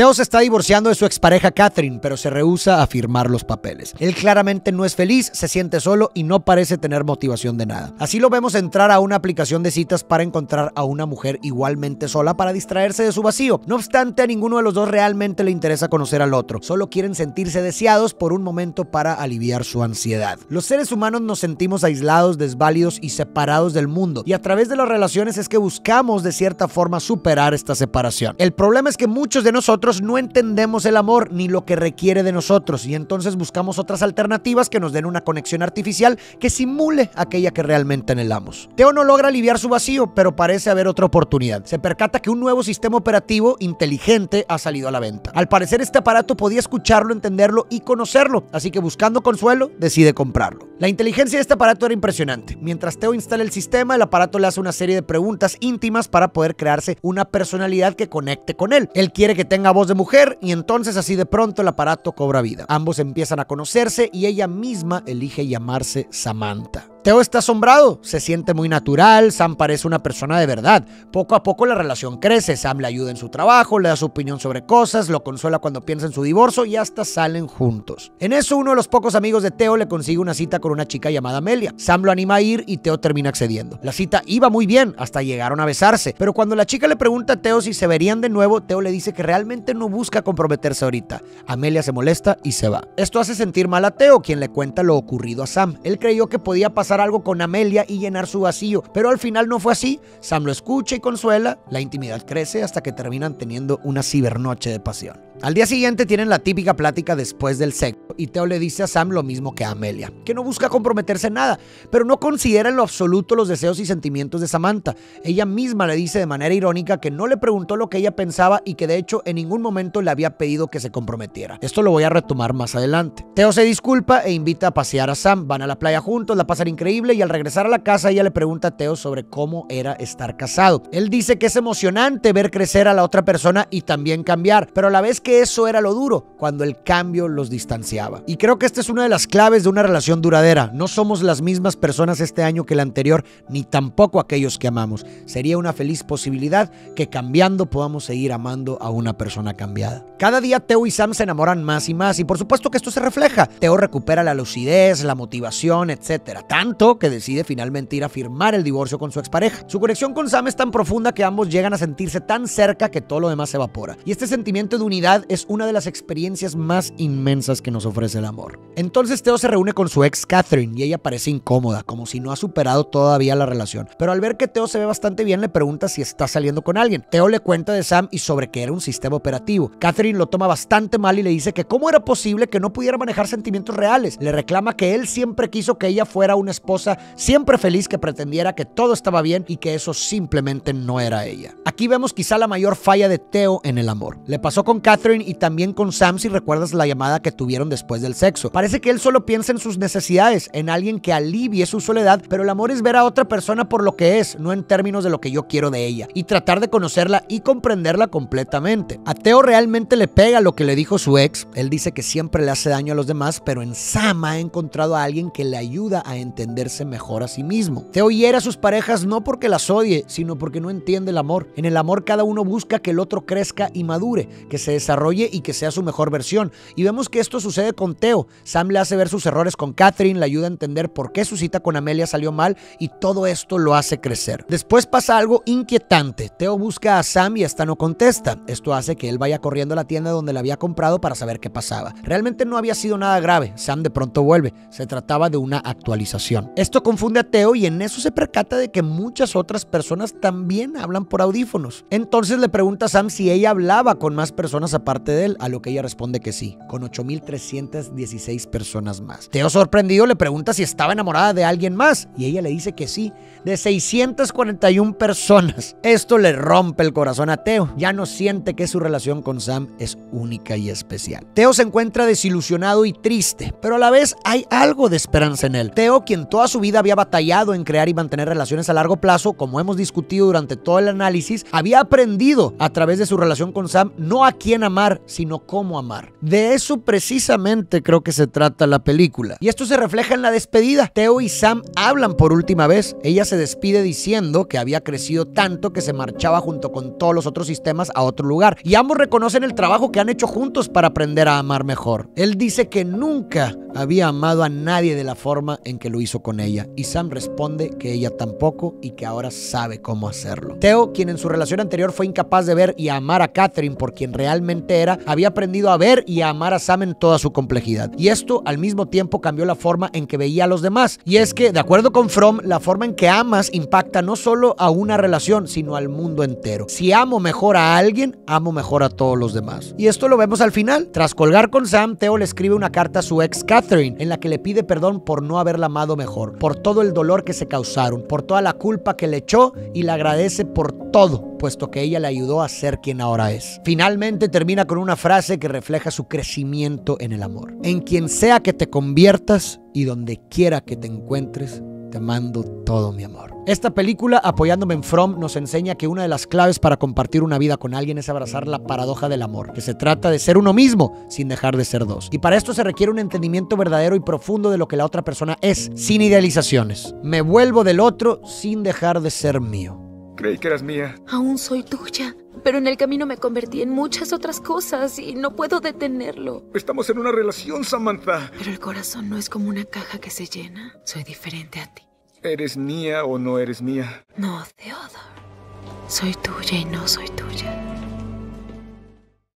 Theo se está divorciando de su expareja Catherine, pero se rehúsa a firmar los papeles. Él claramente no es feliz, se siente solo y no parece tener motivación de nada. Así lo vemos entrar a una aplicación de citas para encontrar a una mujer igualmente sola para distraerse de su vacío. No obstante, a ninguno de los dos realmente le interesa conocer al otro. Solo quieren sentirse deseados por un momento para aliviar su ansiedad. Los seres humanos nos sentimos aislados, desválidos y separados del mundo, y a través de las relaciones es que buscamos de cierta forma superar esta separación. El problema es que muchos de nosotros no entendemos el amor ni lo que requiere de nosotros, y entonces buscamos otras alternativas que nos den una conexión artificial que simule aquella que realmente anhelamos. Theo no logra aliviar su vacío, pero parece haber otra oportunidad. Se percata que un nuevo sistema operativo inteligente ha salido a la venta. Al parecer este aparato podía escucharlo, entenderlo y conocerlo, así que buscando consuelo decide comprarlo. La inteligencia de este aparato era impresionante. Mientras Theo instala el sistema, el aparato le hace una serie de preguntas íntimas para poder crearse una personalidad que conecte con él. Él quiere que tenga voz de mujer y entonces así de pronto el aparato cobra vida. Ambos empiezan a conocerse y ella misma elige llamarse Samantha. Theo está asombrado, se siente muy natural, Sam parece una persona de verdad. Poco a poco la relación crece, Sam le ayuda en su trabajo, le da su opinión sobre cosas, lo consuela cuando piensa en su divorcio y hasta salen juntos. En eso uno de los pocos amigos de Theo le consigue una cita con una chica llamada Amelia. Sam lo anima a ir y Theo termina accediendo. La cita iba muy bien, hasta llegaron a besarse, pero cuando la chica le pregunta a Theo si se verían de nuevo, Theo le dice que realmente no busca comprometerse ahorita. Amelia se molesta y se va. Esto hace sentir mal a Theo, quien le cuenta lo ocurrido a Sam. Él creyó que podía pasar algo con Amelia y llenar su vacío, pero al final no fue así. Sam lo escucha y consuela, la intimidad crece hasta que terminan teniendo una cibernoche de pasión. Al día siguiente tienen la típica plática después del sexo y Theo le dice a Sam lo mismo que a Amelia, que no busca comprometerse en nada, pero no considera en lo absoluto los deseos y sentimientos de Samantha. Ella misma le dice de manera irónica que no le preguntó lo que ella pensaba y que de hecho en ningún momento le había pedido que se comprometiera. Esto lo voy a retomar más adelante. Theo se disculpa e invita a pasear a Sam, van a la playa juntos, la pasan increíble y al regresar a la casa ella le pregunta a Theo sobre cómo era estar casado. Él dice que es emocionante ver crecer a la otra persona y también cambiar, pero a la vez que eso era lo duro, cuando el cambio los distanciaba. Y creo que esta es una de las claves de una relación duradera. No somos las mismas personas este año que el anterior, ni tampoco aquellos que amamos. Sería una feliz posibilidad que cambiando podamos seguir amando a una persona cambiada. Cada día Theo y Sam se enamoran más y por supuesto que esto se refleja. Theo recupera la lucidez, la motivación, etcétera. Tanto que decide finalmente ir a firmar el divorcio con su expareja. Su conexión con Sam es tan profunda que ambos llegan a sentirse tan cerca que todo lo demás se evapora. Y este sentimiento de unidad es una de las experiencias más inmensas que nos ofrece el amor. Entonces Theo se reúne con su ex Catherine y ella parece incómoda, como si no ha superado todavía la relación. Pero al ver que Theo se ve bastante bien, le pregunta si está saliendo con alguien. Theo le cuenta de Sam y sobre que era un sistema operativo. Catherine lo toma bastante mal y le dice que cómo era posible que no pudiera manejar sentimientos reales. Le reclama que él siempre quiso que ella fuera una esposa siempre feliz que pretendiera que todo estaba bien y que eso simplemente no era ella. Aquí vemos quizá la mayor falla de Theo en el amor. Le pasó con Catherine y también con Sam, si recuerdas la llamada que tuvieron después del sexo. Parece que él solo piensa en sus necesidades, en alguien que alivie su soledad, pero el amor es ver a otra persona por lo que es, no en términos de lo que yo quiero de ella, y tratar de conocerla y comprenderla completamente. A Theo realmente le pega lo que le dijo su ex. Él dice que siempre le hace daño a los demás, pero en Sam ha encontrado a alguien que le ayuda a entenderse mejor a sí mismo. Theo hiere a sus parejas no porque las odie, sino porque no entiende el amor. En el amor cada uno busca que el otro crezca y madure, que se desarrolle y que sea su mejor versión. Y vemos que esto sucede con Theo. Sam le hace ver sus errores con Catherine, le ayuda a entender por qué su cita con Amelia salió mal y todo esto lo hace crecer. Después pasa algo inquietante. Theo busca a Sam y esta no contesta. Esto hace que él vaya corriendo a la tienda donde la había comprado para saber qué pasaba. Realmente no había sido nada grave. Sam de pronto vuelve. Se trataba de una actualización. Esto confunde a Theo y en eso se percata de que muchas otras personas también hablan por audífonos. Entonces le pregunta a Sam si ella hablaba con más personas aparte de él, a lo que ella responde que sí, con 8,316 personas más. Theo, sorprendido, le pregunta si estaba enamorada de alguien más y ella le dice que sí, de 641 personas. Esto le rompe el corazón a Theo. Ya no siente que su relación con Sam es única y especial. Theo se encuentra desilusionado y triste, pero a la vez hay algo de esperanza en él. Theo, quien toda su vida había batallado en crear y mantener relaciones a largo plazo, como hemos discutido durante todo el análisis, había aprendido a través de su relación con Sam no a quién amar, sino cómo amar. De eso precisamente básicamente creo que se trata la película. Y esto se refleja en la despedida. Theo y Sam hablan por última vez. Ella se despide diciendo que había crecido tanto que se marchaba junto con todos los otros sistemas a otro lugar. Y ambos reconocen el trabajo que han hecho juntos para aprender a amar mejor. Él dice que nunca había amado a nadie de la forma en que lo hizo con ella. Y Sam responde que ella tampoco y que ahora sabe cómo hacerlo. Theo, quien en su relación anterior fue incapaz de ver y amar a Catherine por quien realmente era, había aprendido a ver y a amar a Sam en toda su complejidad. Y esto al mismo tiempo cambió la forma en que veía a los demás. Y es que, de acuerdo con Fromm, la forma en que amas impacta no solo a una relación, sino al mundo entero. Si amo mejor a alguien, amo mejor a todos los demás. Y esto lo vemos al final. Tras colgar con Sam, Theo le escribe una carta a su ex Catherine en la que le pide perdón por no haberla amado mejor, por todo el dolor que se causaron, por toda la culpa que le echó, y le agradece por todo, puesto que ella le ayudó a ser quien ahora es. Finalmente termina con una frase que refleja su crecimiento en el amor. En quien sea que te conviertas y donde quiera que te encuentres, te mando todo mi amor. Esta película, apoyándome en Fromm, nos enseña que una de las claves para compartir una vida con alguien es abrazar la paradoja del amor, que se trata de ser uno mismo sin dejar de ser dos. Y para esto se requiere un entendimiento verdadero y profundo de lo que la otra persona es, sin idealizaciones. Me vuelvo del otro sin dejar de ser mío. Creí que eras mía. Aún soy tuya, pero en el camino me convertí en muchas otras cosas y no puedo detenerlo. Estamos en una relación, Samantha. Pero el corazón no es como una caja que se llena. Soy diferente a ti. ¿Eres mía o no eres mía? No, Theodore. Soy tuya y no soy tuya.